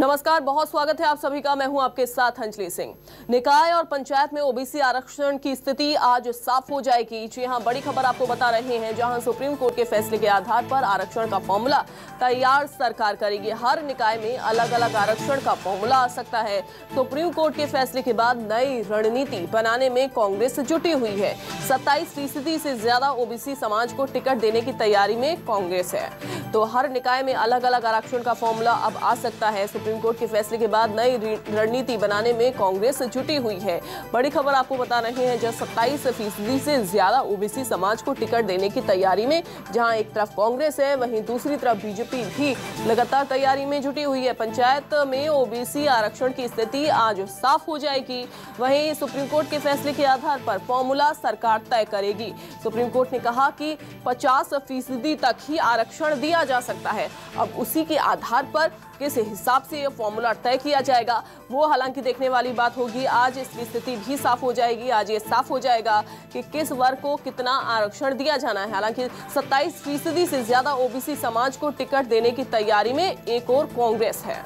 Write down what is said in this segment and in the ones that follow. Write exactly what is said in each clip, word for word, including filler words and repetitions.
नमस्कार, बहुत स्वागत है आप सभी का। मैं हूं आपके साथ अंजलि सिंह। निकाय और पंचायत में ओबीसी आरक्षण की स्थिति आज साफ हो जाएगी। जी हां, बड़ी खबर आपको बता रहे हैं, जहां सुप्रीम कोर्ट के फैसले के आधार पर आरक्षण का फॉर्मूला तैयार सरकार करेगी। हर निकाय में अलग अलग आरक्षण का फॉर्मूला आ सकता है। सुप्रीम कोर्ट के फैसले के बाद नई रणनीति बनाने में कांग्रेस जुटी हुई है। सत्ताईस फीसदी से ज्यादा ओबीसी समाज को टिकट देने की तैयारी में कांग्रेस है। तो हर निकाय में अलग अलग आरक्षण का फॉर्मूला अब आ सकता है। सुप्रीम कोर्ट के फैसले के बाद नई रणनीति बनाने में कांग्रेस जुटी हुई है। बड़ी खबर आपको बता रहे हैं, जब सत्ताईस फीसदी से ज्यादा ओबीसी समाज को टिकट देने की तैयारी में, जहां एक तरफ कांग्रेस है, वहीं दूसरी तरफ बीजेपी भी लगातार तैयारी में जुटी हुई है। पंचायत में ओबीसी आरक्षण की स्थिति आज साफ हो जाएगी। वहीं सुप्रीम कोर्ट के फैसले के आधार पर फॉर्मूला सरकार तय करेगी। सुप्रीम कोर्ट ने कहा कि पचास फीसदी तक ही आरक्षण दिया जा सकता है। अब उसी के आधार पर किस हिसाब से यह फॉर्मूला तय किया जाएगा, वो हालांकि देखने वाली बात होगी। आज इसकी स्थिति भी साफ हो जाएगी। आज ये साफ हो जाएगा कि किस वर्ग को कितना आरक्षण दिया जाना है। हालांकि सत्ताईस फीसदी से ज्यादा ओबीसी समाज को टिकट देने की तैयारी में एक और कांग्रेस है।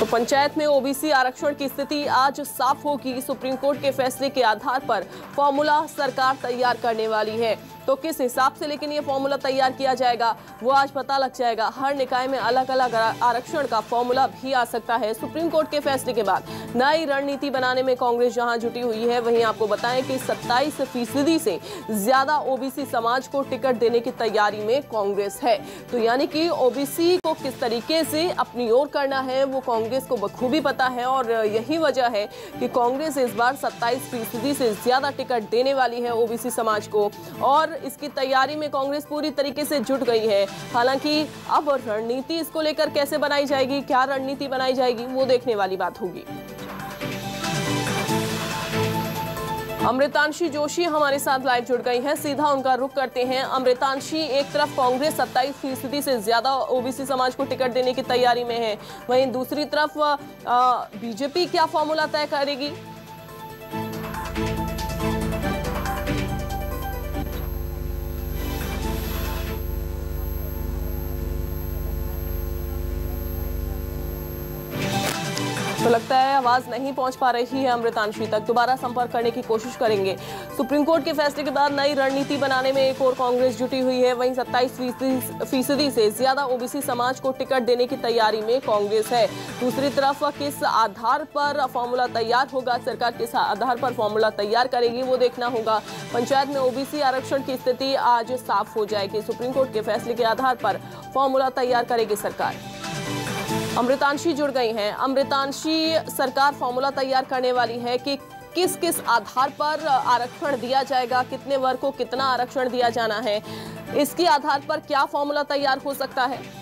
तो पंचायत में ओबीसी आरक्षण की स्थिति आज साफ होगी। सुप्रीम कोर्ट के फैसले के आधार पर फॉर्मूला सरकार तैयार करने वाली है। तो किस हिसाब से लेकिन ये फॉर्मूला तैयार किया जाएगा, वो आज पता लग जाएगा। हर निकाय में अलग अलग आरक्षण का फॉर्मूला भी आ सकता है। सुप्रीम कोर्ट के फैसले के बाद नई रणनीति बनाने में कांग्रेस जहां जुटी हुई है, वहीं आपको बताएं कि सत्ताईस फीसदी से ज्यादा ओबीसी समाज को टिकट देने की तैयारी में कांग्रेस है। तो यानी कि ओबीसी को किस तरीके से अपनी ओर करना है, वो कांग्रेस को बखूबी पता है। और यही वजह है कि कांग्रेस इस बार सत्ताईस फीसदी से ज्यादा टिकट देने वाली है ओबीसी समाज को, और इसकी तैयारी में कांग्रेस पूरी तरीके से जुट गई है। हालांकि अब रणनीति इसको लेकर कैसे बनाई जाएगी, क्या रणनीति बनाई जाएगी, वो देखने वाली बात होगी। अमृतांशी जोशी हमारे साथ लाइव जुड़ गई हैं, सीधा उनका रुख करते हैं। अमृतांशी, एक तरफ कांग्रेस सत्ताईस फीसदी से ज्यादा ओबीसी समाज को टिकट देने की तैयारी में है, वहीं दूसरी तरफ बीजेपी क्या फॉर्मूला तय करेगी? तो लगता है आवाज नहीं पहुंच पा रही है अमृतांशी तक। दोबारा संपर्क करने की कोशिश करेंगे। सुप्रीम कोर्ट के फैसले के बाद नई रणनीति बनाने में एक और कांग्रेस जुटी हुई है। वहीं सत्ताईस फीसदी से ज्यादा ओबीसी समाज को टिकट देने की तैयारी में कांग्रेस है। दूसरी तरफ किस आधार पर फॉर्मूला तैयार होगा, सरकार किस आधार पर फॉर्मूला तैयार करेगी, वो देखना होगा। पंचायत में ओबीसी आरक्षण की स्थिति आज साफ हो जाएगी। सुप्रीम कोर्ट के फैसले के आधार पर फॉर्मूला तैयार करेगी सरकार। अमृतांशी जुड़ गई हैं। अमृतांशी, सरकार फॉर्मूला तैयार करने वाली है कि किस किस आधार पर आरक्षण दिया जाएगा, कितने वर्ग को कितना आरक्षण दिया जाना है, इसके आधार पर क्या फॉर्मूला तैयार हो सकता है?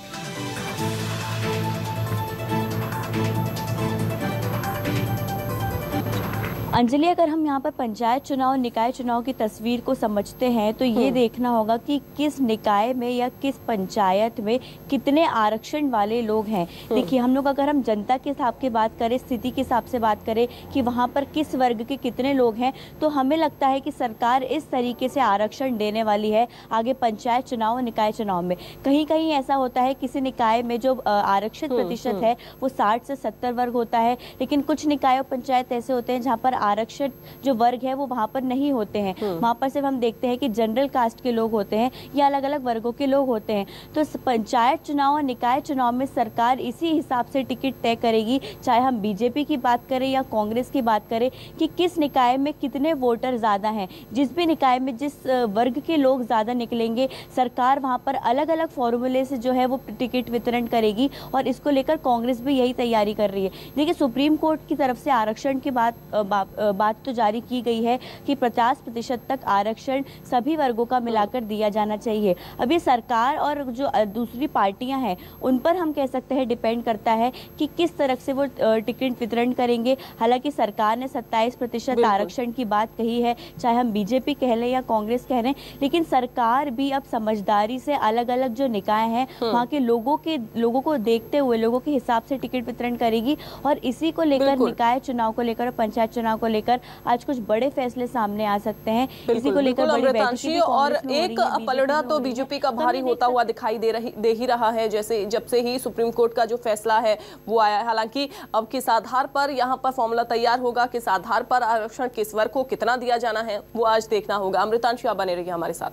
अंजलि, अगर हम यहाँ पर पंचायत चुनाव, निकाय चुनाव की तस्वीर को समझते हैं तो ये देखना होगा कि किस निकाय में या किस पंचायत में कितने आरक्षण वाले लोग हैं। देखिए, हम लोग अगर हम जनता के हिसाब की बात करें, स्थिति के हिसाब से बात करें कि वहाँ पर किस वर्ग के कितने लोग हैं, तो हमें लगता है कि सरकार इस तरीके से आरक्षण देने वाली है आगे पंचायत चुनाव और निकाय चुनाव में। कहीं कहीं ऐसा होता है किसी निकाय में जो आरक्षित प्रतिशत है वो साठ से सत्तर वर्ग होता है, लेकिन कुछ निकाय और पंचायत ऐसे होते हैं जहाँ पर आरक्षित जो वर्ग है वो वहाँ पर नहीं होते हैं। वहाँ पर सिर्फ हम देखते हैं कि जनरल कास्ट के लोग होते हैं या अलग अलग वर्गों के लोग होते हैं। तो पंचायत चुनाव और निकाय चुनाव में सरकार इसी हिसाब से टिकट तय करेगी, चाहे हम बीजेपी की बात करें या कांग्रेस की बात करें, कि किस निकाय में कितने वोटर ज़्यादा हैं। जिस भी निकाय में जिस वर्ग के लोग ज़्यादा निकलेंगे, सरकार वहाँ पर अलग अलग फॉर्मूले से जो है वो टिकट वितरण करेगी, और इसको लेकर कांग्रेस भी यही तैयारी कर रही है। देखिए, सुप्रीम कोर्ट की तरफ से आरक्षण की बात बात तो जारी की गई है कि पचास प्रतिशत तक आरक्षण सभी वर्गों का मिलाकर दिया जाना चाहिए। अब ये सरकार और जो दूसरी पार्टियां हैं उन पर हम कह सकते हैं डिपेंड करता है कि किस तरह से वो टिकट वितरण करेंगे। हालांकि सरकार ने सत्ताईस प्रतिशत आरक्षण की बात कही है, चाहे हम बीजेपी कह लें या कांग्रेस कह लें, लेकिन सरकार भी अब समझदारी से अलग अलग जो निकाय हैं वहाँ के लोगों के लोगों को देखते हुए लोगों के हिसाब से टिकट वितरण करेगी, और इसी को लेकर निकाय चुनाव को लेकर पंचायत चुनाव को लेकर आज कुछ बड़े फैसले सामने आ सकते हैं। इसी को लेकर अमृतांशी, और एक पलड़ा तो बीजेपी का भारी होता हुआ दिखाई दे रही दे ही रहा है जैसे जब से ही सुप्रीम कोर्ट का जो फैसला है वो आया है। हालांकि अब किस आधार पर यहाँ पर फॉर्मूला तैयार होगा, किस आधार पर आरक्षण किस वर्ग को कितना दिया जाना है वो आज देखना होगा। अमृतांशी, आप बने रहिए हमारे साथ।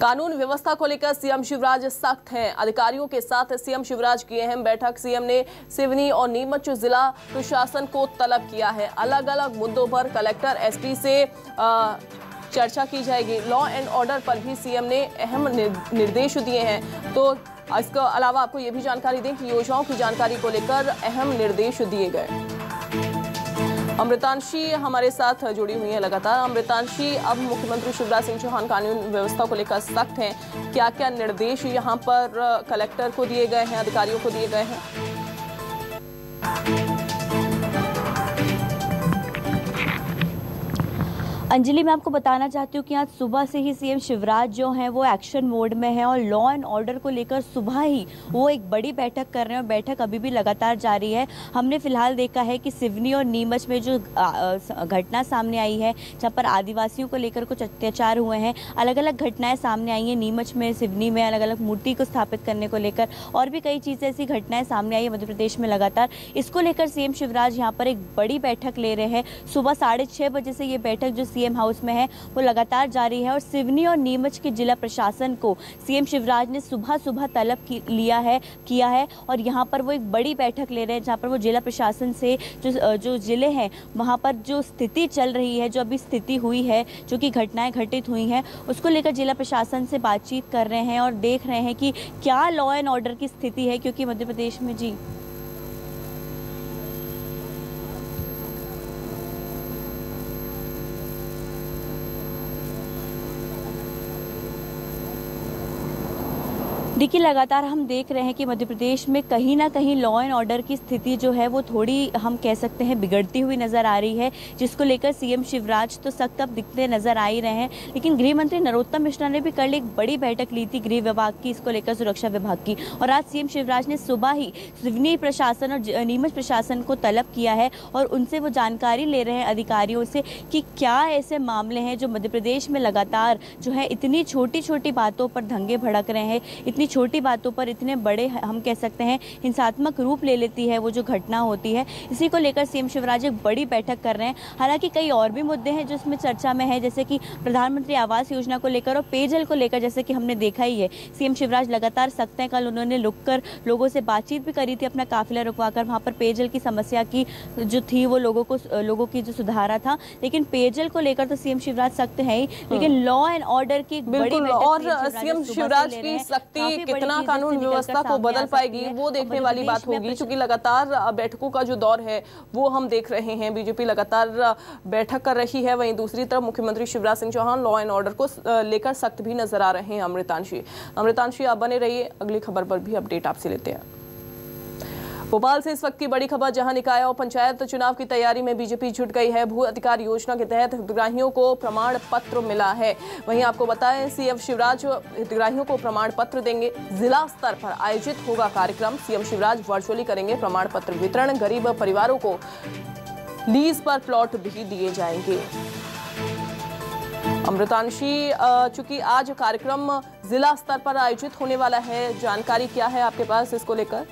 कानून व्यवस्था को लेकर सीएम शिवराज सख्त हैं। अधिकारियों के साथ सीएम शिवराज की अहम बैठक। सीएम ने सिवनी और नीमच जिला प्रशासन को तलब किया है। अलग अलग मुद्दों पर कलेक्टर एसपी से आ, चर्चा की जाएगी। लॉ एंड ऑर्डर पर भी सीएम ने अहम निर्देश दिए हैं। तो इसके अलावा आपको ये भी जानकारी दें कि योजनाओं की जानकारी को लेकर अहम निर्देश दिए गए। अमृतांशी हमारे साथ जुड़ी हुई है लगातार। अमृतांशी, अब मुख्यमंत्री शिवराज सिंह चौहान कानून व्यवस्था को लेकर सख्त हैं। क्या क्या निर्देश यहां पर कलेक्टर को दिए गए हैं, अधिकारियों को दिए गए हैं? अंजलि, मैं आपको बताना चाहती हूँ कि आज सुबह से ही सीएम शिवराज जो हैं वो एक्शन मोड में हैं और लॉ एंड ऑर्डर को लेकर सुबह ही वो एक बड़ी बैठक कर रहे हैं और बैठक अभी भी लगातार जारी है। हमने फिलहाल देखा है कि सिवनी और नीमच में जो घटना सामने आई है जहाँ पर आदिवासियों को लेकर कुछ अत्याचार हुए हैं, अलग अलग घटनाएँ सामने आई हैं। नीमच में, सिवनी में अलग अलग मूर्ति को स्थापित करने को लेकर और भी कई चीज़ें, ऐसी घटनाएँ सामने आई है मध्य प्रदेश में लगातार। इसको लेकर सीएम शिवराज यहाँ पर एक बड़ी बैठक ले रहे हैं। सुबह साढ़े छः बजे से ये बैठक जो सीएम हाउस में है वो लगातार जारी है और सिवनी और नीमच के जिला प्रशासन को सीएम शिवराज ने सुबह सुबह तलब की, लिया है किया है और यहाँ पर वो एक बड़ी बैठक ले रहे हैं जहाँ पर वो जिला प्रशासन से जो जो जिले हैं वहाँ पर जो स्थिति चल रही है, जो अभी स्थिति हुई है, जो कि घटनाएं घटित हुई हैं, उसको लेकर जिला प्रशासन से बातचीत कर रहे हैं और देख रहे हैं कि क्या लॉ एंड ऑर्डर की स्थिति है, क्योंकि मध्य प्रदेश में जी देखिए लगातार हम देख रहे हैं कि मध्य प्रदेश में कहीं ना कहीं लॉ एंड ऑर्डर की स्थिति जो है वो थोड़ी हम कह सकते हैं बिगड़ती हुई नज़र आ रही है, जिसको लेकर सीएम शिवराज तो सख्त अब दिखते नज़र आ ही रहे हैं। लेकिन गृह मंत्री नरोत्तम मिश्रा ने भी कल एक बड़ी बैठक ली थी गृह विभाग की, इसको लेकर सुरक्षा विभाग की, और आज सीएम शिवराज ने सुबह ही सिवनी प्रशासन और नीमच प्रशासन को तलब किया है और उनसे वो जानकारी ले रहे हैं अधिकारियों से कि क्या ऐसे मामले हैं जो मध्य प्रदेश में लगातार जो है इतनी छोटी छोटी बातों पर दंगे भड़क रहे हैं, इतनी छोटी बातों पर इतने बड़े हम कह सकते हैं हिंसात्मक रूप ले लेती है वो जो घटना होती है। इसी को लेकर सीएम शिवराज एक बड़ी बैठक कर रहे हैं। हालांकि कई और भी मुद्दे हैं जो इसमें चर्चा में है, जैसे कि प्रधानमंत्री आवास योजना को लेकर और पेयजल को लेकर, जैसे कि हमने देखा ही है सीएम शिवराज लगातार सख्त हैं। कल उन्होंने रुक कर लोगों से बातचीत भी करी थी, अपना काफिला रुकवा कर वहाँ पर पेयजल की समस्या की जो थी वो लोगों को लोगों की जो सुधारा था। लेकिन पेयजल को लेकर तो सीएम शिवराज सख्त है ही, लेकिन लॉ एंड ऑर्डर की बड़ी बैठक, कितना कानून व्यवस्था को बदल पाएगी वो देखने वाली बात होगी। क्योंकि लगातार बैठकों का जो दौर है वो हम देख रहे हैं, बीजेपी लगातार बैठक कर रही है। वहीं दूसरी तरफ मुख्यमंत्री Shivraj Singh Chouhan law and order को लेकर सख्त भी नजर आ रहे हैं। अमृतांशी अमृतांशी आप बने रहिए, अगली खबर पर भी अपडेट आपसे लेते हैं। भोपाल से इस वक्त की बड़ी खबर, जहां निकाय और पंचायत चुनाव की तैयारी में बीजेपी जुट गई है। भू अधिकार योजना के तहत हितग्राहियों को प्रमाण पत्र मिला है। वहीं आपको बताएं सीएम शिवराज हितग्राहियों को प्रमाण पत्र देंगे। जिला स्तर पर आयोजित होगा कार्यक्रम। सीएम शिवराज वर्चुअली करेंगे प्रमाण पत्र वितरण। गरीब परिवारों को लीज पर प्लॉट भी दिए जाएंगे। अमृतांशी, चूंकि आज कार्यक्रम जिला स्तर पर आयोजित होने वाला है, जानकारी क्या है आपके पास इसको लेकर?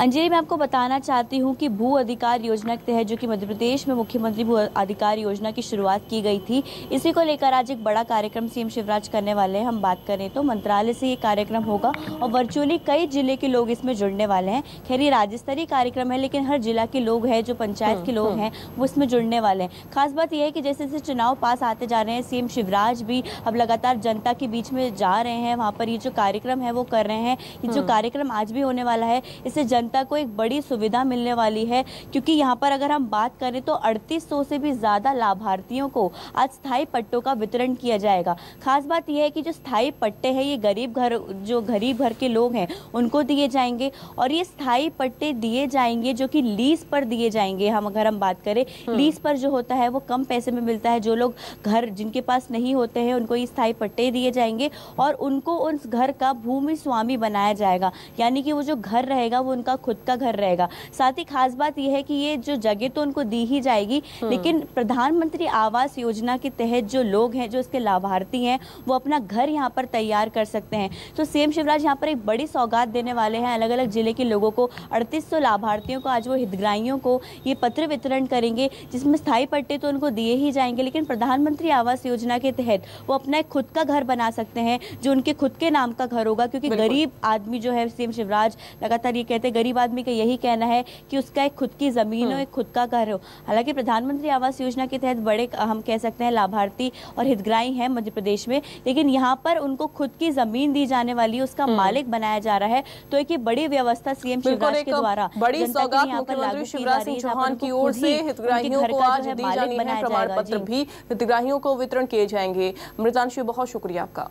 अंजलि, मैं आपको बताना चाहती हूँ कि भू अधिकार योजना के तहत जो कि मध्य प्रदेश में मुख्यमंत्री भू अधिकार योजना की शुरुआत की गई थी, इसी को लेकर आज एक बड़ा कार्यक्रम सीएम शिवराज करने वाले हैं। हम बात करें तो मंत्रालय से ये कार्यक्रम होगा और वर्चुअली कई जिले के लोग इसमें जुड़ने वाले हैं। खैर ये राज्य स्तरीय कार्यक्रम है, लेकिन हर जिला के लोग हैं, जो पंचायत के लोग हैं वो इसमें जुड़ने वाले हैं। खास बात यह है कि जैसे जैसे चुनाव पास आते जा रहे हैं, सीएम शिवराज भी अब लगातार जनता के बीच में जा रहे हैं, वहाँ पर ये जो कार्यक्रम है वो कर रहे हैं। ये जो कार्यक्रम आज भी होने वाला है इससे जनता जनता को एक बड़ी सुविधा मिलने वाली है, क्योंकि यहाँ पर अगर हम बात करें तो अड़तीस सौ से भी ज़्यादा लाभार्थियों को आज स्थायी पट्टों का वितरण किया जाएगा। खास बात यह है कि जो स्थायी पट्टे हैं ये गरीब घर जो गरीब घर के लोग हैं उनको दिए जाएंगे, और ये स्थायी पट्टे दिए जाएंगे जो कि लीज पर दिए जाएंगे। हम अगर हम बात करें लीज पर जो होता है वो कम पैसे में मिलता है। जो लोग घर जिनके पास नहीं होते हैं उनको ये स्थायी पट्टे दिए जाएंगे और उनको उस घर का भूमि स्वामी बनाया जाएगा, यानी कि वो जो घर रहेगा वो उनका खुद का घर रहेगा। साथ ही खास बात यह है कि ये जो जगह तो उनको दी ही जाएगी, लेकिन प्रधानमंत्री आवास योजना के तहत जो लोग हैं जो इसके लाभार्थी हैं वो अपना घर यहाँ पर तैयार कर सकते हैं। तो सीएम शिवराज यहाँ पर एक बड़ी सौगात देने वाले हैं अलग अलग जिले के लोगों को। अड़तीस सौ लाभार्थियों को आज वो हितग्राहियों को ये पत्र वितरण करेंगे, जिसमें स्थायी पट्टे तो उनको दिए ही जाएंगे, लेकिन प्रधानमंत्री आवास योजना के तहत वो अपना एक खुद का घर बना सकते हैं जो उनके खुद के नाम का घर होगा। क्योंकि गरीब आदमी जो है, सीएम शिवराज लगातार ये कहते हैं, गरीब आदमी का यही कहना है कि उसका एक खुद की ज़मीन हो, एक खुद का घर हो। हालांकि प्रधानमंत्री आवास योजना के तहत बड़े हम कह सकते हैं लाभार्थी और हितग्राही हैं मध्य प्रदेश में, लेकिन यहाँ पर उनको खुद की ज़मीन दी जाने वाली है, उसका मालिक बनाया जा रहा है। तो एक ये बड़ी व्यवस्था सीएम शिवराज के द्वारा बड़ी सौगात मुख्यमंत्री शिवराज सिंह चौहान की ओर से हितग्राहियों को आज दी जानी है। प्रमाण पत्र भी हितग्राहियों को वितरण किए जाएंगे। अमृतांशी, बहुत शुक्रिया आपका।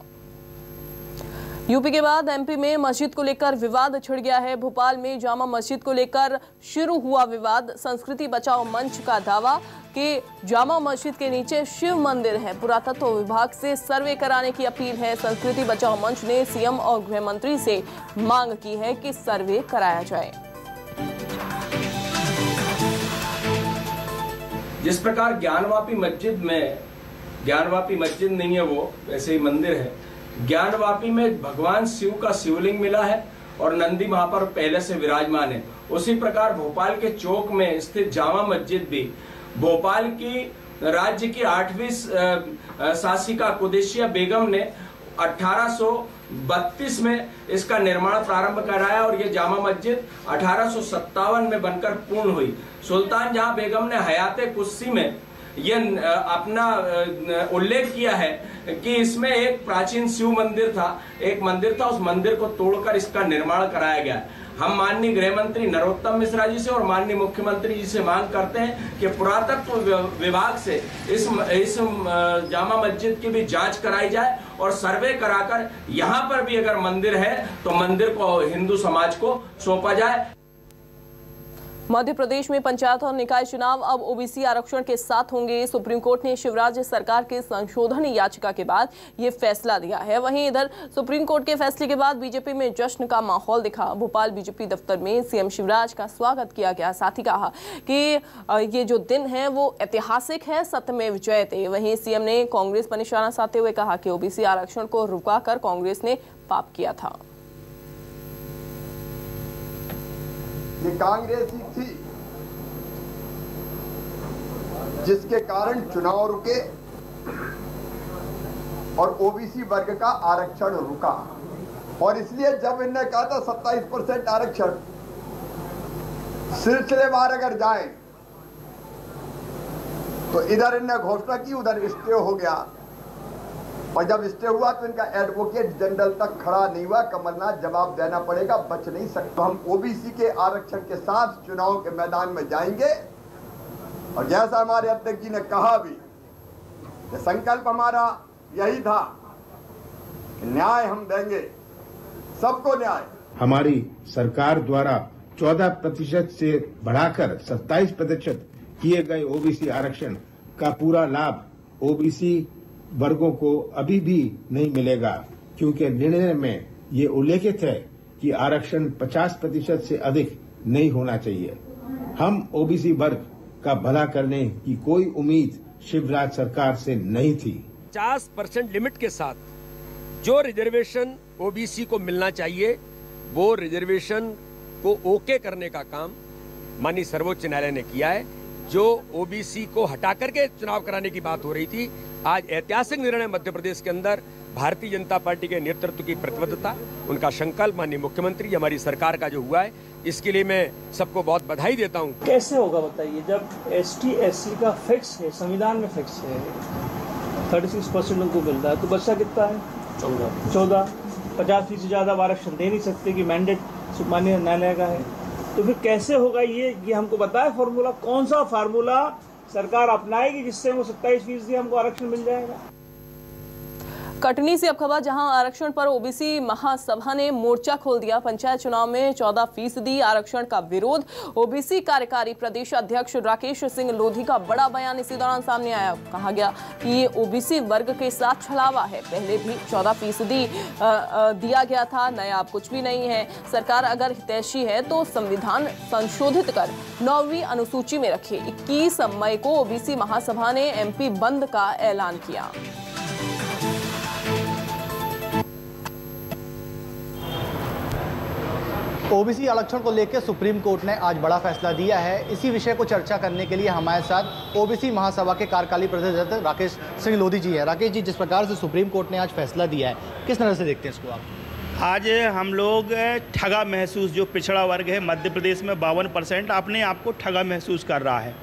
यूपी के बाद एमपी में मस्जिद को लेकर विवाद छिड़ गया है। भोपाल में जामा मस्जिद को लेकर शुरू हुआ विवाद। संस्कृति बचाओ मंच का दावा कि जामा मस्जिद के नीचे शिव मंदिर है। पुरातत्व विभाग से सर्वे कराने की अपील है। संस्कृति बचाओ मंच ने सीएम और गृह मंत्री से मांग की है कि सर्वे कराया जाए। जिस प्रकार ज्ञानवापी मस्जिद में, ज्ञानवापी मस्जिद नहीं है वो, वैसे ही मंदिर है। ज्ञानवापी में भगवान शिव का शिवलिंग मिला है और नंदी वहां पर पहले से विराजमान है। उसी प्रकार भोपाल के चौक में स्थित जामा मस्जिद भी भोपाल की राज्य की आठवीं शासिका कुदेशिया बेगम ने अठारह सौ बत्तीस में इसका निर्माण प्रारंभ कराया और ये जामा मस्जिद अठारह सौ सत्तावन में बनकर पूर्ण हुई। सुल्तान जहां बेगम ने हयाते कुस्सी में यह अपना उल्लेख किया है कि इसमें एक प्राचीन शिव मंदिर था, एक मंदिर था, उस मंदिर को तोड़कर इसका निर्माण कराया गया। हम माननीय गृह मंत्री नरोत्तम मिश्रा जी से और माननीय मुख्यमंत्री जी से मांग करते हैं कि पुरातत्व विभाग से इस इस जामा मस्जिद की भी जांच कराई जाए और सर्वे कराकर यहाँ पर भी अगर मंदिर है तो मंदिर को हिंदू समाज को सौंपा जाए। मध्य प्रदेश में पंचायत और निकाय चुनाव अब ओबीसी आरक्षण के साथ होंगे। सुप्रीम कोर्ट ने शिवराज सरकार के संशोधन याचिका के बाद ये फैसला दिया है। वहीं इधर सुप्रीम कोर्ट के फैसले के बाद बीजेपी में जश्न का माहौल दिखा। भोपाल बीजेपी दफ्तर में सीएम शिवराज का स्वागत किया गया। साथ ही कहा कि ये जो दिन है वो ऐतिहासिक है, सत्यमेव जयते। वहीं सीएम ने कांग्रेस पर निशाना साधते हुए कहा कि ओबीसी आरक्षण को रुकाकर कांग्रेस ने पाप किया था। ये कांग्रेस ही थी जिसके कारण चुनाव रुके और ओबीसी वर्ग का आरक्षण रुका, और इसलिए जब इन्होंने कहा था सत्ताईस परसेंट आरक्षण, सिलसिलेवार अगर जाए तो इधर इन्होंने घोषणा की, उधर स्टे हो गया, और जब स्टे हुआ तो इनका एडवोकेट जनरल तक खड़ा नहीं हुआ। कमलनाथ जवाब देना पड़ेगा, बच नहीं सकता। हम ओबीसी के आरक्षण के साथ चुनाव के मैदान में जाएंगे, और जैसा हमारे अध्यक्ष जी ने कहा भी, संकल्प हमारा यही था, न्याय हम देंगे, सबको न्याय। हमारी सरकार द्वारा चौदह प्रतिशत से बढ़ाकर सत्ताईस प्रतिशत किए गए ओबीसी आरक्षण का पूरा लाभ ओबीसी वर्गों को अभी भी नहीं मिलेगा, क्योंकि निर्णय में ये उल्लेखित है कि आरक्षण पचास प्रतिशत से अधिक नहीं होना चाहिए। हम ओबीसी वर्ग का भला करने की कोई उम्मीद शिवराज सरकार से नहीं थी। पचास परसेंट लिमिट के साथ जो रिजर्वेशन ओबीसी को मिलना चाहिए वो रिजर्वेशन को ओके करने का काम माननीय सर्वोच्च न्यायालय ने किया है। जो ओबीसी को हटा करके चुनाव कराने की बात हो रही थी, आज ऐतिहासिक निर्णय मध्य प्रदेश के अंदर भारतीय जनता पार्टी के नेतृत्व की प्रतिबद्धता, उनका संकल्प, माननीय मुख्यमंत्री, हमारी सरकार का जो हुआ है, इसके लिए मैं सबको बहुत बधाई देता हूँ। कैसे होगा बताइए, जब एसटी एससी का फिक्स है, संविधान में फिक्स है, थर्टी सिक्स परसेंट लोगों को मिलता है, तो बच्चा कितना है? चौदह चौदह पचास फीसद ज़्यादा आरक्षण दे नहीं सकते कि मैंडेट माननीय न्यायालय का है। तो फिर कैसे होगा ये ये हमको बताए फार्मूला, कौन सा फार्मूला सरकार अपनाएगी जिससे वो सत्ताईस फीसदी हमको आरक्षण मिल जाएगा। कटनी से अब खबर, जहां आरक्षण पर ओबीसी महासभा ने मोर्चा खोल दिया। पंचायत चुनाव में चौदह फीसदी आरक्षण का विरोध, ओबीसी कार्यकारी प्रदेश अध्यक्ष राकेश सिंह लोधी का बड़ा बयान इसी दौरान सामने आया। कहा गया कि ये ओबीसी वर्ग के साथ छलावा है, पहले भी चौदह फीसदी दिया गया था, नया कुछ भी नहीं है। सरकार अगर हितैषी है तो संविधान संशोधित कर नौवीं अनुसूची में रखे। इक्कीस मई को ओबीसी महासभा ने एमपी बंद का ऐलान किया। ओबीसी आरक्षण को लेकर सुप्रीम कोर्ट ने आज बड़ा फैसला दिया है। इसी विषय को चर्चा करने के लिए हमारे साथ ओबीसी महासभा के कार्यकारी प्रदेशाध्यक्ष राकेश सिंह लोधी जी हैं। राकेश जी, जिस प्रकार से सुप्रीम कोर्ट ने आज फैसला दिया है, किस तरह से देखते हैं इसको आप? आज हम लोग ठगा महसूस, जो पिछड़ा वर्ग है मध्य प्रदेश में बावन परसेंट अपने आप को ठगा महसूस कर रहा है।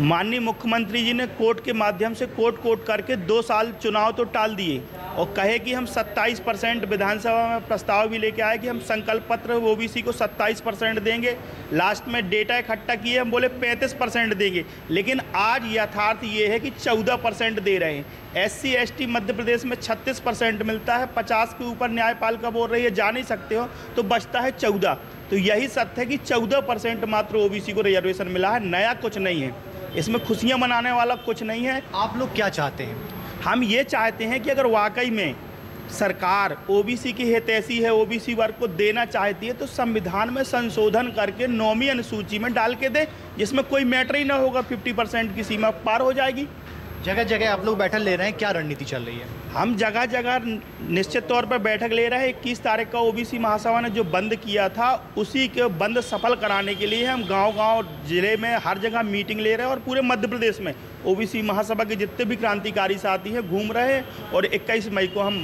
माननीय मुख्यमंत्री जी ने कोर्ट के माध्यम से कोर्ट कोर्ट करके दो साल चुनाव तो टाल दिए और कहे कि हम सत्ताईस परसेंट, विधानसभा में प्रस्ताव भी लेके आए कि हम संकल्प पत्र ओबीसी को सत्ताईस परसेंट देंगे। लास्ट में डेटा इकट्ठा किए, हम बोले पैंतीस परसेंट देंगे, लेकिन आज यथार्थ ये है कि चौदह परसेंट दे रहे हैं। S C S T Madhya Pradesh में छत्तीस परसेंट मिलता है, पचास के ऊपर न्यायपालिका बोल रही है जा नहीं सकते हो, तो बचता है चौदह। तो यही सत्य है कि चौदह परसेंट मात्र ओबीसी को रिजर्वेशन मिला है, नया कुछ नहीं है इसमें, खुशियां मनाने वाला कुछ नहीं है। आप लोग क्या चाहते हैं? हम ये चाहते हैं कि अगर वाकई में सरकार ओबीसी की हितैषी है, ओबीसी वर्ग को देना चाहती है, तो संविधान में संशोधन करके नौवीं अनुसूची में डाल के दे, जिसमें कोई मैटर ही ना होगा, पचास परसेंट की सीमा पार हो जाएगी। जगह जगह आप लोग बैठक ले रहे हैं, क्या रणनीति चल रही है? हम जगह जगह निश्चित तौर पर बैठक ले रहे हैं। इक्कीस तारीख का ओबीसी महासभा ने जो बंद किया था, उसी के बंद सफल कराने के लिए हम गांव-गांव, जिले में हर जगह मीटिंग ले रहे हैं और पूरे मध्य प्रदेश में ओबीसी महासभा के जितने भी क्रांतिकारी साथी हैं घूम रहे हैं और इक्कीस मई को हम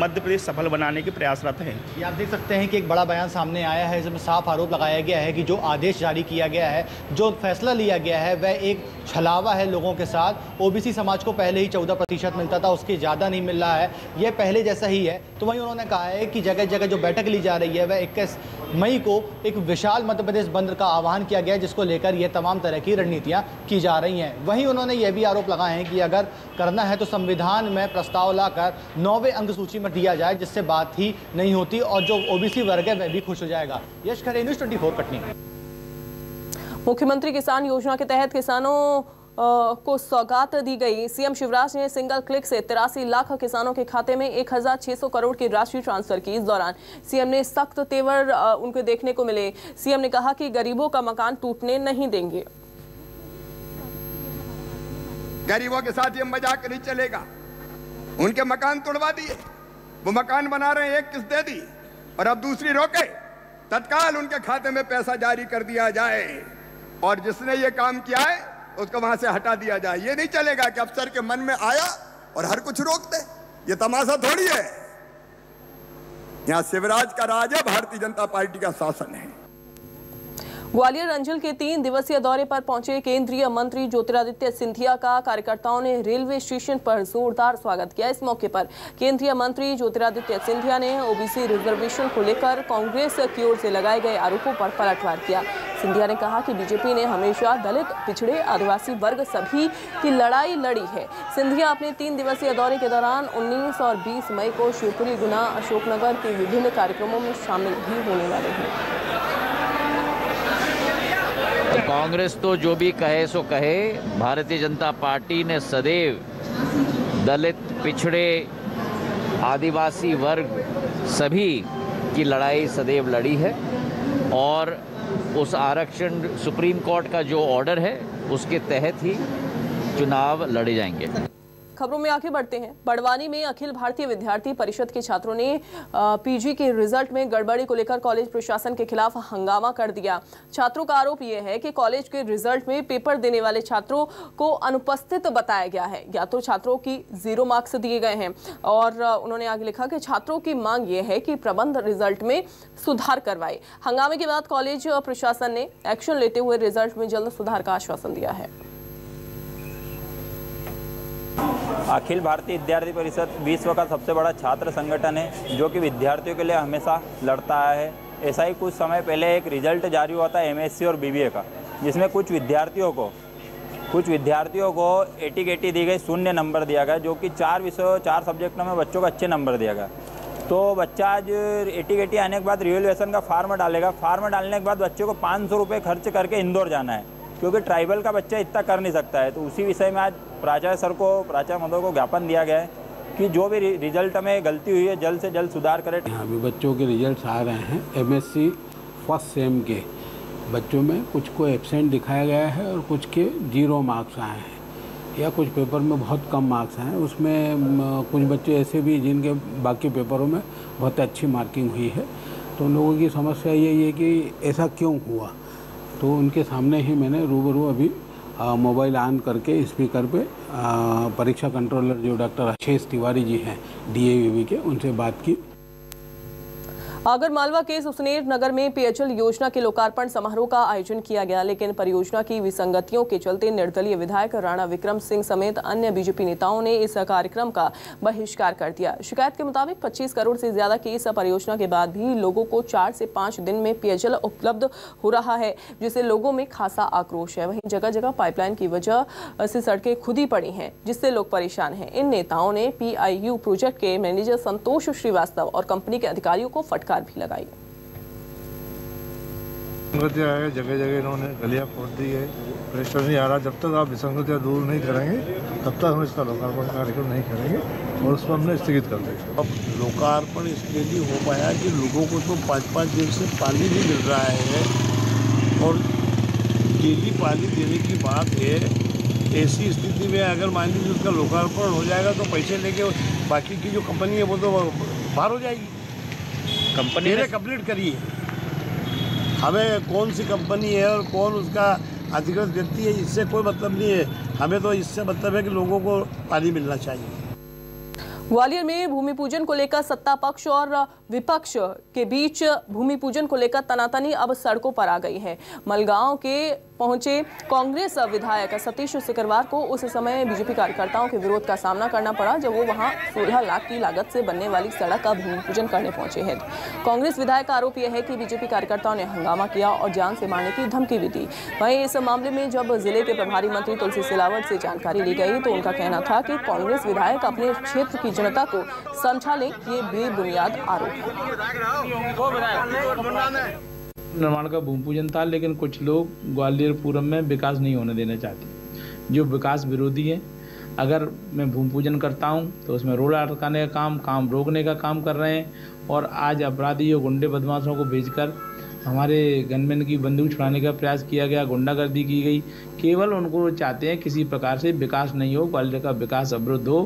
मध्य प्रदेश सफल बनाने के प्रयासरत हैं। ये आप देख सकते हैं कि एक बड़ा बयान सामने आया है, इसमें साफ आरोप लगाया गया है कि जो आदेश जारी किया गया है, जो फैसला लिया गया है, वह एक छलावा है लोगों के साथ। ओबीसी समाज को पहले ही चौदह प्रतिशत मिलता था, उसके ज़्यादा नहीं मिल रहा है, यह पहले जैसा ही है। तो वहीं उन्होंने कहा है कि जगह जगह जो बैठक ली जा रही है, वह इक्कीस मई को एक विशाल मध्य प्रदेश बंद का आह्वान किया गया है, जिसको लेकर यह तमाम तरह की रणनीतियाँ की जा रही हैं। वहीं उन्होंने यह भी आरोप लगाए हैं कि अगर करना है तो संविधान में प्रस्ताव लाकर नौवें अंक सूची दिया जाए, जिससे बात ही नहीं होती और जो ओबीसी वर्ग है वह भी खुश हो जाएगा। यश खरे, न्यूज़ चौबीस कटनी। मुख्यमंत्री किसान योजना के तहत किसानों को सौगात दी गई। सीएम शिवराज ने सिंगल क्लिक से तिरासी लाख किसानों के खाते में एक हजार छह सौ करोड़ की राशि ट्रांसफर की। इस दौरान सीएम ने सख्त तेवर उनको देखने को मिले। सीएम ने कहा कि गरीबों का मकान टूटने नहीं देंगे, गरीबों के साथ ये मजाक नहीं चलेगा। उनके मकान तोड़वा दिए, वो मकान बना रहे हैं, एक किस्त दे दी और अब दूसरी रोके, तत्काल उनके खाते में पैसा जारी कर दिया जाए और जिसने ये काम किया है उसको वहां से हटा दिया जाए। ये नहीं चलेगा कि अफसर के मन में आया और हर कुछ रोक दे, ये तमाशा थोड़ी है। यहाँ शिवराज का राज है, भारतीय जनता पार्टी का शासन है। ग्वालियर अंचल के तीन दिवसीय दौरे पर पहुंचे केंद्रीय मंत्री ज्योतिरादित्य सिंधिया का कार्यकर्ताओं ने रेलवे स्टेशन पर जोरदार स्वागत किया। इस मौके पर केंद्रीय मंत्री ज्योतिरादित्य सिंधिया ने ओबीसी रिजर्वेशन को लेकर कांग्रेस की ओर से लगाए गए आरोपों पर पलटवार किया। सिंधिया ने कहा कि बीजेपी ने हमेशा दलित, पिछड़े, आदिवासी वर्ग सभी की लड़ाई लड़ी है। सिंधिया अपने तीन दिवसीय दौरे के दौरान उन्नीस और बीस मई को शिवपुरी, गुना, अशोकनगर के विभिन्न कार्यक्रमों में शामिल भी होने वाले हैं। कांग्रेस तो जो भी कहे सो कहे, भारतीय जनता पार्टी ने सदैव दलित, पिछड़े, आदिवासी वर्ग सभी की लड़ाई सदैव लड़ी है और उस आरक्षण सुप्रीम कोर्ट का जो ऑर्डर है उसके तहत ही चुनाव लड़े जाएंगे। खबरों में आगे बढ़ते हैं। बड़वानी में अखिल भारतीय विद्यार्थी परिषद के छात्रों ने पीजी के रिजल्ट में गड़बड़ी को लेकर कॉलेज प्रशासन के खिलाफ हंगामा कर दिया। छात्रों का आरोप यह है कि कॉलेज के रिजल्ट में पेपर देने वाले छात्रों को अनुपस्थित बताया गया है, या तो छात्रों की जीरो मार्क्स दिए गए हैं। और उन्होंने आगे लिखा कि छात्रों की मांग यह है कि प्रबंध रिजल्ट में सुधार करवाए। हंगामे के बाद कॉलेज प्रशासन ने एक्शन लेते हुए रिजल्ट में जल्द सुधार का आश्वासन दिया है। अखिल भारतीय विद्यार्थी परिषद विश्व का सबसे बड़ा छात्र संगठन है, जो कि विद्यार्थियों के लिए हमेशा लड़ता आया है। ऐसा ही कुछ समय पहले एक रिजल्ट जारी हुआ था एमएससी और बीबीए का, जिसमें कुछ विद्यार्थियों को कुछ विद्यार्थियों को एटीकेटी दी गई, शून्य नंबर दिया गया, जो कि चार विषयों चार सब्जेक्टों में बच्चों को अच्छे नंबर दिया गया। तो बच्चा आज एटीकेटी आने के बाद रिवैल्यूएशन का फार्म डालेगा, फार्म डालने के बाद बच्चे को पाँच सौ रुपये खर्च करके इंदौर जाना है, क्योंकि ट्राइबल का बच्चा इतना कर नहीं सकता है। तो उसी विषय में आज प्राचार्य सर को, प्राचार्य महोदय को ज्ञापन दिया गया है कि जो भी रिजल्ट में गलती हुई है जल्द से जल्द सुधार करें। अभी बच्चों के रिजल्ट आ रहे हैं एमएससी फर्स्ट सेम के बच्चों में, कुछ को एब्सेंट दिखाया गया है और कुछ के जीरो मार्क्स आए हैं या कुछ पेपर में बहुत कम मार्क्स आए हैं। उसमें कुछ बच्चे ऐसे भी जिनके बाकी पेपरों में बहुत अच्छी मार्किंग हुई है। तो उन लोगों की समस्या यही है कि ऐसा क्यों हुआ। तो उनके सामने ही मैंने रूबरू अभी मोबाइल ऑन करके स्पीकर पे परीक्षा कंट्रोलर जो डॉक्टर राकेश तिवारी जी हैं डीएवीवी के, उनसे बात की। आगर मालवा के सुसनेर नगर में पेयजल योजना के लोकार्पण समारोह का आयोजन किया गया, लेकिन परियोजना की विसंगतियों के चलते निर्दलीय विधायक राणा विक्रम सिंह समेत अन्य बीजेपी नेताओं ने इस कार्यक्रम का बहिष्कार कर दिया। शिकायत के मुताबिक पच्चीस करोड़ से ज्यादा की इस परियोजना के बाद भी लोगों को चार से पाँच दिन में पेयजल उपलब्ध हो रहा है, जिससे लोगों में खासा आक्रोश है। वहीं जगह जगह पाइपलाइन की वजह से सड़कें खुदी पड़ी हैं, जिससे लोग परेशान हैं। इन नेताओं ने पी आई यू प्रोजेक्ट के मैनेजर संतोष श्रीवास्तव और कंपनी के अधिकारियों को फटकार भी लगाई। विसंगतियाँ है, जगह जगह इन्होंने गलियां फोड़ दी है। प्रेशर नहीं आ रहा, जब तक आप विसंगतियाँ दूर नहीं करेंगे तब तक हम इसका लोकार्पण कार्यक्रम नहीं करेंगे और उसको हमने स्थगित कर दिया। अब लोकार्पण इसके लिए हो पाया कि लोगों को तो पाँच पाँच दिन से पानी भी मिल रहा है और डेली पानी देने की बात है। ऐसी स्थिति में अगर मान लीजिए उसका लोकार्पण हो जाएगा तो पैसे लेके बाकी की जो कंपनी है वो तो बाहर हो जाएगी। कंपनी ने कंप्लीट करी है, हमें कौन सी कंपनी है और कौन उसका अधिकृत व्यक्ति है इससे कोई मतलब नहीं है। हमें तो इससे मतलब है कि लोगों को पानी मिलना चाहिए। ग्वालियर में भूमि पूजन को लेकर सत्ता पक्ष और विपक्ष के बीच भूमि पूजन को लेकर तनातनी अब सड़कों पर आ गई है। मलगांव के पहुंचे कांग्रेस विधायक सतीश सिकरवार को उस समय बीजेपी कार्यकर्ताओं के विरोध का सामना करना पड़ा, जब वो वहां सोलह लाख की लागत से बनने वाली सड़क का भूमि पूजन करने पहुंचे हैं। कांग्रेस विधायक का आरोप यह है कि बीजेपी कार्यकर्ताओं ने हंगामा किया और जान से मारने की धमकी भी दी। वहीं इस मामले में जब जिले के प्रभारी मंत्री तुलसी सिलावट से जानकारी ली गई तो उनका कहना था कि कांग्रेस विधायक अपने क्षेत्र की जनता को समझा लें, ये बेबुनियाद आरोप। निर्माण का भूमि पूजन था, लेकिन कुछ लोग ग्वालियर पूरम में विकास नहीं होने देना चाहते, जो विकास विरोधी हैं। अगर मैं भूमि पूजन करता हूं तो उसमें रोड़ा अटकाने का काम काम रोकने का काम कर रहे हैं और आज अपराधी और गुंडे बदमाशों को भेजकर हमारे गनमैन की बंदूक छुड़ाने का प्रयास किया गया, गुंडागर्दी की गई। केवल उनको चाहते हैं किसी प्रकार से विकास नहीं हो, ग्वालियर का विकास अवरुद्ध हो,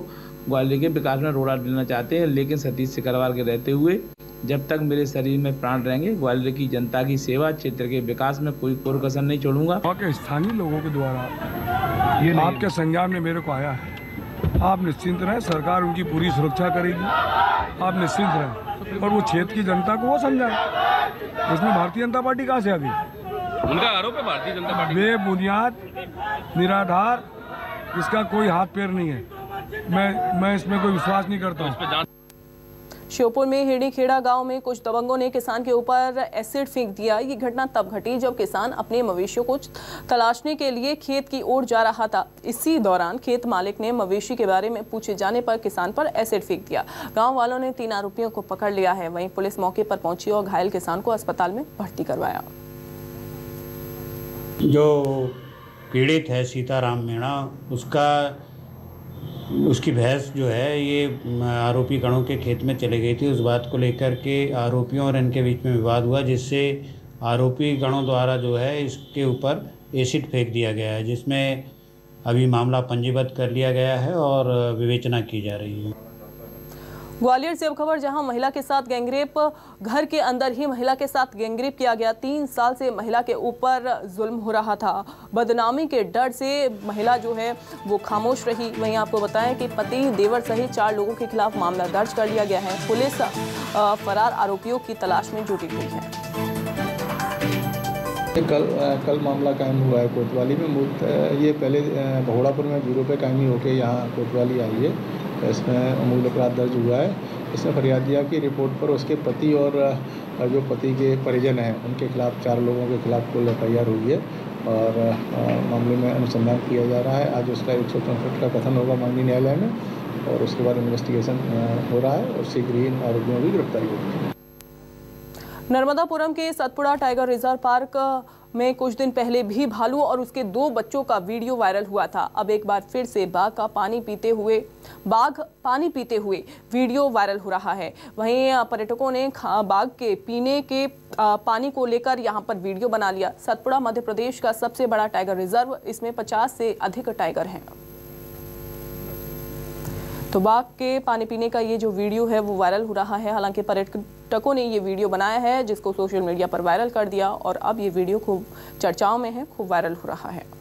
ग्वालियर के विकास में रोड़ा देना चाहते हैं। लेकिन सतीश सिकरवार के रहते हुए जब तक मेरे शरीर में प्राण रहेंगे ग्वालियर की जनता की सेवा, क्षेत्र के विकास में कोई कोर कसर नहीं छोड़ूंगा। स्थानीय लोगों के द्वारा ये आपके संज्ञान में मेरे को आया है, आप निश्चिंत रहें, सरकार उनकी पूरी सुरक्षा करेगी, आप निश्चिंत रहें और वो क्षेत्र की जनता को वो समझाएं। उसमें भारतीय जनता पार्टी कहाँ से आ गई? उनका आरोप है भारतीय जनता पार्टी बेबुनियाद, निराधार, इसका कोई हाथ पैर नहीं है। मैं मैं इसमें कोई विश्वास नहीं करता हूँ। श्योपुर में हेडीखेड़ा गांव में कुछ दबंगों ने किसान के ऊपर एसिड फेंक दिया। ये घटना तब घटी जब किसान अपने मवेशियों को तलाशने के लिए खेत की ओर जा रहा था। इसी दौरान खेत मालिक ने मवेशी के बारे में पूछे जाने पर किसान पर एसिड फेंक दिया। गांव वालों ने तीन आरोपियों को पकड़ लिया है। वहीं पुलिस मौके पर पहुंची और घायल किसान को अस्पताल में भर्ती करवाया। जो पीड़ित है सीताराम मीणा, उसका उसकी भैंस जो है ये आरोपी गणों के खेत में चले गई थी। उस बात को लेकर के आरोपियों और इनके बीच में विवाद हुआ, जिससे आरोपी गणों द्वारा जो है इसके ऊपर एसिड फेंक दिया गया है, जिसमें अभी मामला पंजीबद्ध कर लिया गया है और विवेचना की जा रही है। ग्वालियर से अब खबर, जहां महिला के साथ गैंगरेप, घर के अंदर ही महिला के साथ गैंगरेप किया गया। तीन साल से महिला के ऊपर जुल्म हो रहा था। बदनामी के डर से महिला जो है वो खामोश रही। वहीं आपको बताएं कि पति, देवर सहित चार लोगों के खिलाफ मामला दर्ज कर लिया गया है। पुलिस फरार आरोपियों की तलाश में जुटी हुई है। कल कल मामला कायम हुआ है कोतवाली में। ये पहले भगोड़ापुर में ब्यूरो पे कायमी होकर यहाँ कोतवाली आई है, इसमें मूल अपराध दर्ज हुआ है। इसमें फरियादिया की रिपोर्ट पर उसके पति और जो पति के परिजन हैं उनके खिलाफ चार लोगों के खिलाफ कुल एफ आई आर हुई है और मामले में अनुसंधान किया जा रहा है। आज उसका एक सौ चौंसठ का कथन होगा माननीय न्यायालय में और उसके बाद इन्वेस्टिगेशन हो रहा है और शीघ्र ही इन आरोपियों की गिरफ्तारी होगी। नर्मदापुरम के सतपुरा टाइगर रिजर्व पार्क में कुछ दिन पहले भी भालू और उसके दो बच्चों का वीडियो वायरल हुआ था। अब एक बार फिर से बाघ का पानी पीते हुए बाघ पानी पीते हुए वीडियो वायरल हो रहा है। वहीं पर्यटकों ने बाघ के पीने के पानी को लेकर यहां पर वीडियो बना लिया। सतपुड़ा मध्य प्रदेश का सबसे बड़ा टाइगर रिजर्व, इसमें पचास से अधिक टाइगर हैं। तो बाघ के पानी पीने का ये जो वीडियो है वो वायरल हो रहा है। हालांकि पर्यटकों ने ये वीडियो बनाया है जिसको सोशल मीडिया पर वायरल कर दिया और अब ये वीडियो खूब चर्चाओं में है, खूब वायरल हो रहा है।